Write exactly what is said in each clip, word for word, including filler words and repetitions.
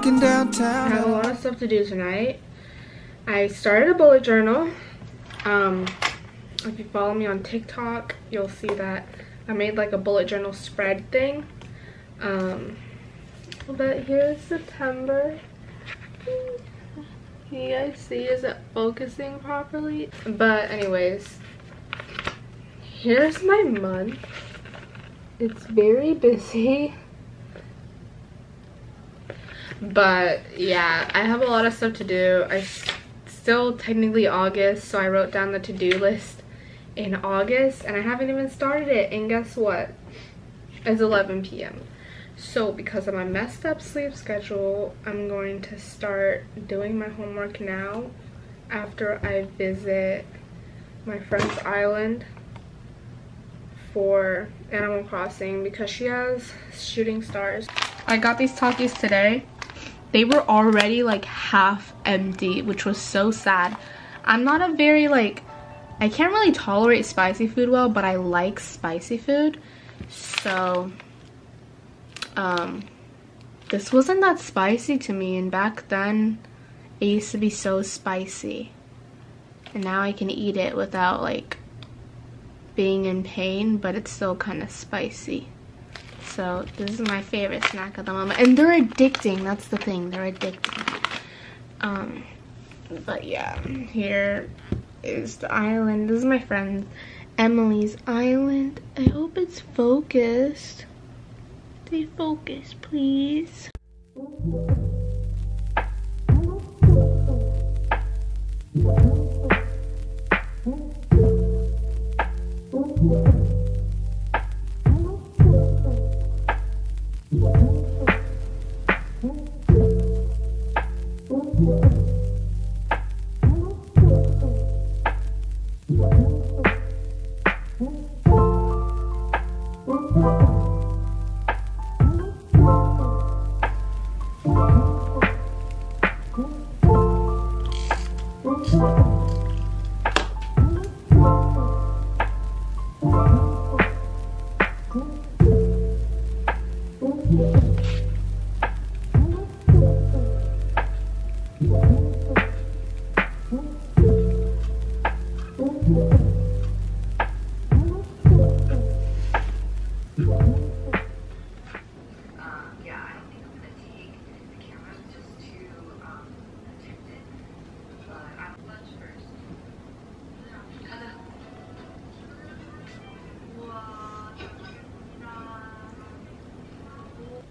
walking downtown. I have a lot of stuff to do tonight. I started a bullet journal. Um, if you follow me on TikTok, you'll see that I made like a bullet journal spread thing. Um, but here's September. Can you guys see? Is it focusing properly? But anyways, here's my month. It's very busy. But yeah, I have a lot of stuff to do. I still technically August, so I wrote down the to-do list in August and I haven't even started it, and guess what? It's eleven p m So because of my messed up sleep schedule, I'm going to start doing my homework now after I visit my friend's island for Animal Crossing because she has shooting stars. I got these Takis today. They were already like half empty, which was so sad. I'm not a very like, I can't really tolerate spicy food well, but I like spicy food. So um, this wasn't that spicy to me, and back then it used to be so spicy. And now I can eat it without like being in pain, but it's still kind of spicy. So this is my favorite snack at the moment, and they're addicting. That's the thing, they're addicting. Um, but yeah, here is the island. This is my friend Emily's island. I hope it's focused. Stay focused, please.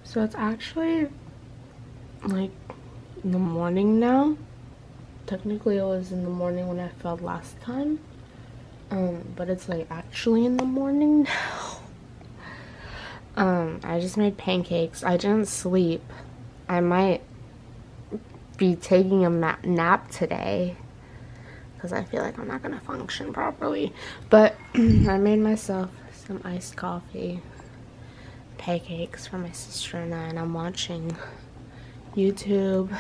So it's actually like in the morning now. Technically it was in the morning when I fell last time. Um, but it's like actually in the morning now. um, I just made pancakes. I didn't sleep. I might be taking a ma nap today because I feel like I'm not gonna function properly. But I made myself some iced coffee. Pancakes for my sister and I, and I'm watching YouTube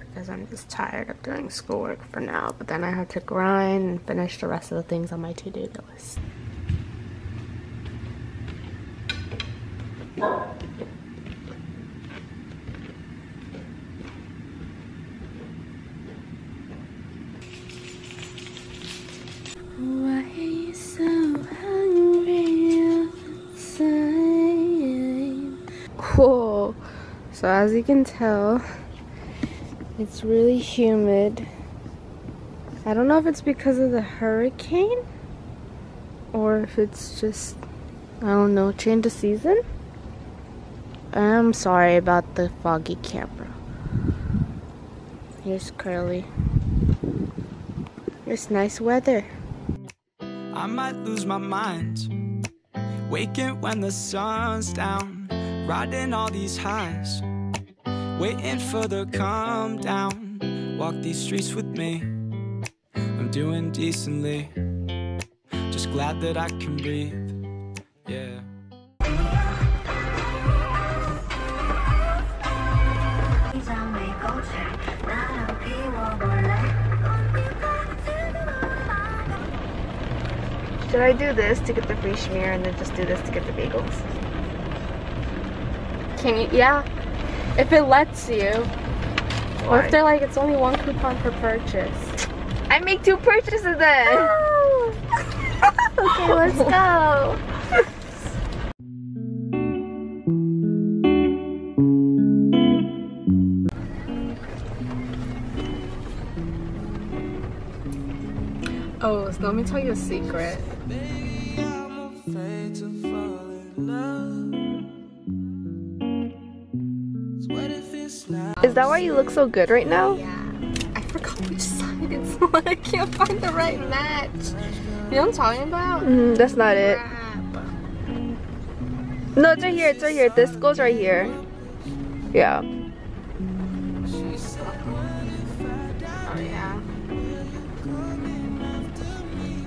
because I'm just tired of doing schoolwork for now, but then I have to grind and finish the rest of the things on my to-do list. So as you can tell, it's really humid. I don't know if it's because of the hurricane or if it's just, I don't know, change of season. I'm sorry about the foggy camera. Here's Curly. It's nice weather. I might lose my mind, waking when the sun's down. Riding all these highs, waiting for the calm down. Walk these streets with me, I'm doing decently. Just glad that I can breathe, yeah. Should I do this to get the free schmear and then just do this to get the bagels? Can you, yeah, if it lets you. Or if they're like, it's only one coupon per purchase. I make two purchases then. Oh. Okay, let's go. Oh, so let me tell you a secret. Baby, I'm afraid to fall in love. Is that why you look so good right now? Yeah. I forgot which side it's on. I can't find the right match. You know what I'm talking about? Mm, that's not it. Crap. No, it's right here. It's right here. This goes right here. Yeah. Oh, yeah.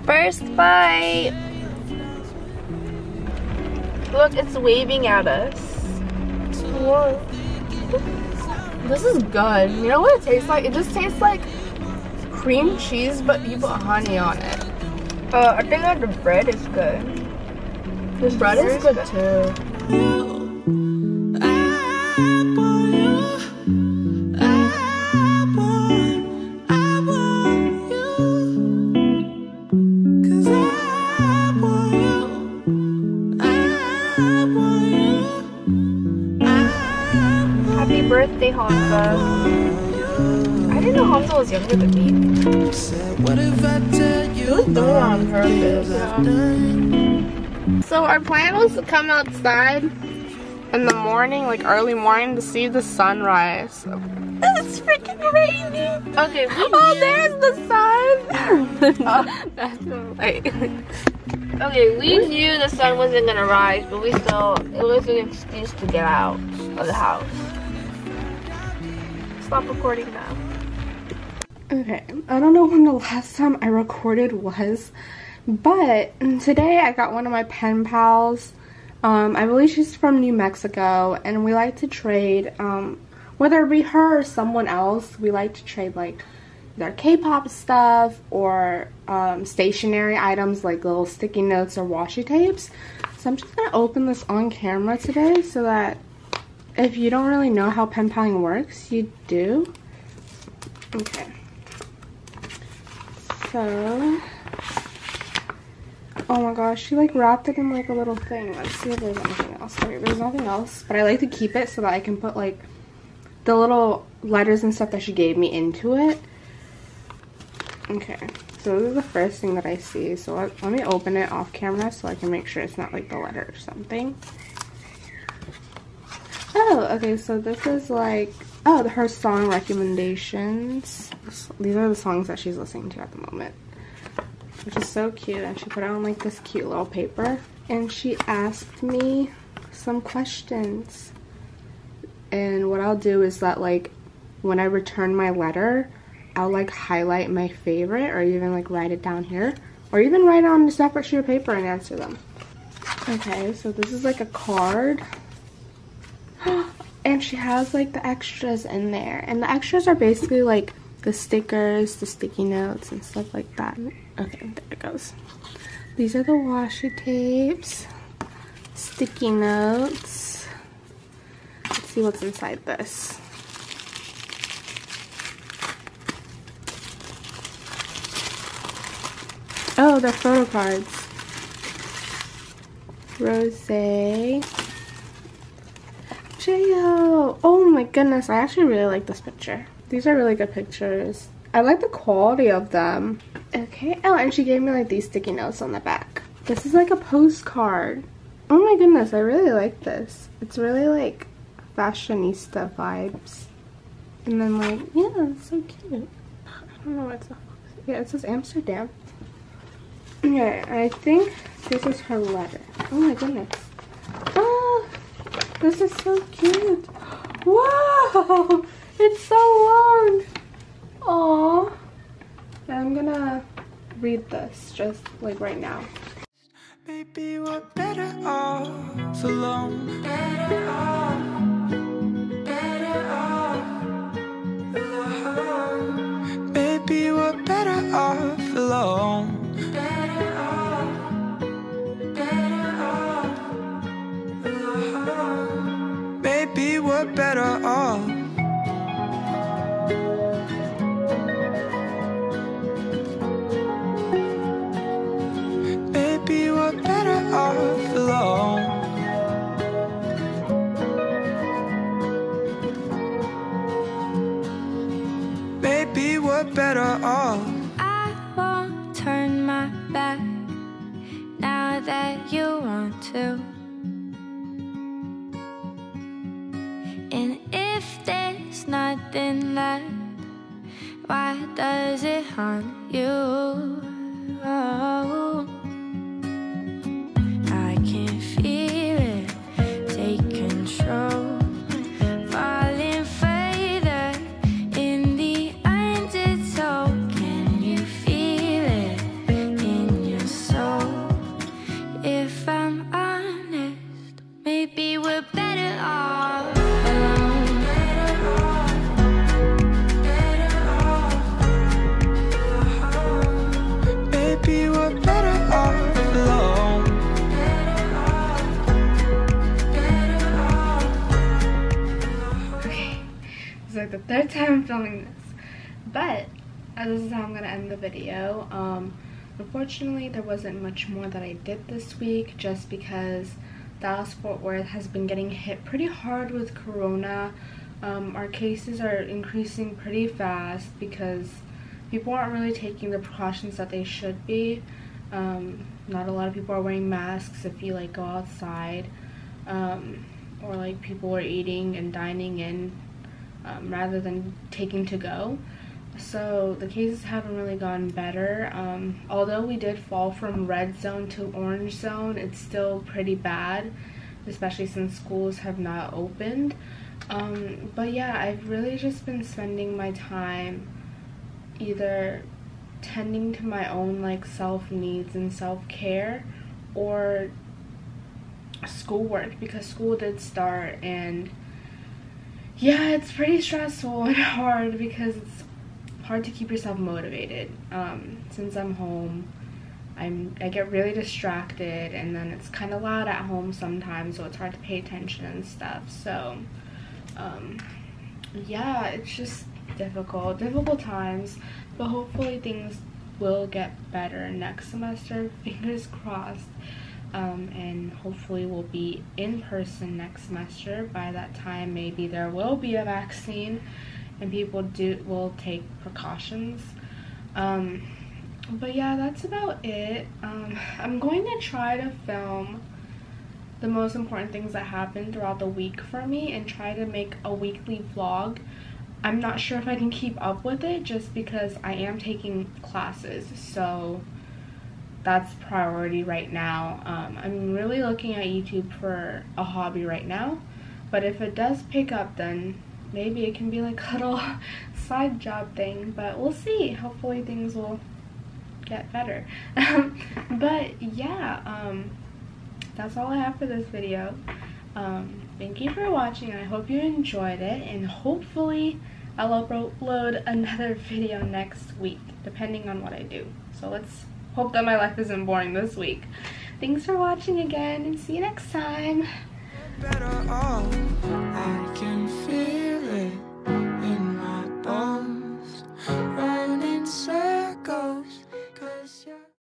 First bite! Look, it's waving at us. Whoa. This is good. You know what it tastes like? It just tastes like cream cheese, but you put honey on it. Uh, I think that the bread is good. The bread is good too. Birthday, Hamza. I didn't know Hamza was younger than me. You do it on purpose. Yeah. So our plan was to come outside in the morning, like early morning, to see the sunrise. It's freaking raining. Okay. Oh, there's the sun. Oh, that's so light. Okay, we knew the sun wasn't gonna rise, but we still, it was an excuse to get out of the house. Stop recording now. Okay, I don't know when the last time I recorded was, but today I got one of my pen pals. Um, I believe she's from New Mexico, and we like to trade, um, whether it be her or someone else, we like to trade like their K-pop stuff or um, stationary items like little sticky notes or washi tapes. So I'm just going to open this on camera today so that if you don't really know how pen paling works, you do. Okay. So, oh my gosh, she like wrapped it in like a little thing. Let's see if there's anything else. Wait, there's nothing else, but I like to keep it so that I can put like the little letters and stuff that she gave me into it. Okay, so this is the first thing that I see. So let, let me open it off camera so I can make sure it's not like the letter or something. Oh, okay, so this is like, oh, her song recommendations. These are the songs that she's listening to at the moment, which is so cute. And she put it on like this cute little paper. And she asked me some questions. And what I'll do is that like, when I return my letter, I'll like highlight my favorite or even like write it down here. Or even write it on a separate sheet of paper and answer them. Okay, so this is like a card. And she has like the extras in there, and the extras are basically like the stickers, the sticky notes and stuff like that. Okay, there it goes. These are the washi tapes, sticky notes. Let's see what's inside this. Oh, they're photo cards. Rosé. J O. Oh my goodness, I actually really like this picture. These are really good pictures. I like the quality of them. Okay, oh, and she gave me like these sticky notes on the back. This is like a postcard. Oh my goodness, I really like this. It's really like fashionista vibes. And then like, yeah, it's so cute. I don't know what's up. Yeah, it says Amsterdam. Okay, I think this is her letter. Oh my goodness. This is so cute. Whoa! It's so long. Aww. I'm gonna read this just like right now. Maybe we're better off alone. Better off. Better off alone. Maybe we're better off alone. Maybe we're better off. for all. I won't turn my back now that you want to. And if there's nothing left, why does it haunt you? Oh. I can feel it, take control. The third time I'm filming this, but uh, this is how I'm gonna end the video. Um unfortunately, there wasn't much more that I did this week, just because Dallas Fort Worth has been getting hit pretty hard with corona. Um our cases are increasing pretty fast because people aren't really taking the precautions that they should be. Um not a lot of people are wearing masks if you like go outside, um or like people are eating and dining in Um, rather than taking to go. So the cases haven't really gotten better. Um, although we did fall from red zone to orange zone, it's still pretty bad, especially since schools have not opened. Um, but yeah, I've really just been spending my time either tending to my own like self needs and self-care, or schoolwork, because school did start. And yeah, it's pretty stressful and hard because it's hard to keep yourself motivated. Um, since I'm home, I'm, I get really distracted, and then it's kind of loud at home sometimes, so it's hard to pay attention and stuff. So, um, yeah, it's just difficult, difficult times, but hopefully things will get better next semester, fingers crossed. Um, and hopefully we'll be in person next semester. By that time, maybe there will be a vaccine and people do will take precautions. Um, but yeah, that's about it. Um, I'm going to try to film the most important things that happened throughout the week for me and try to make a weekly vlog. I'm not sure if I can keep up with it just because I am taking classes, so that's priority right now. um, I'm really looking at YouTube for a hobby right now, but if it does pick up, then maybe it can be like a little side job thing, but we'll see. Hopefully things will get better. But yeah, um, that's all I have for this video. Um, thank you for watching. I hope you enjoyed it, and hopefully I'll upload another video next week depending on what I do. So let's hope that my life isn't boring this week. Thanks for watching again, and see you next time. I can feel it in my bones, running circles.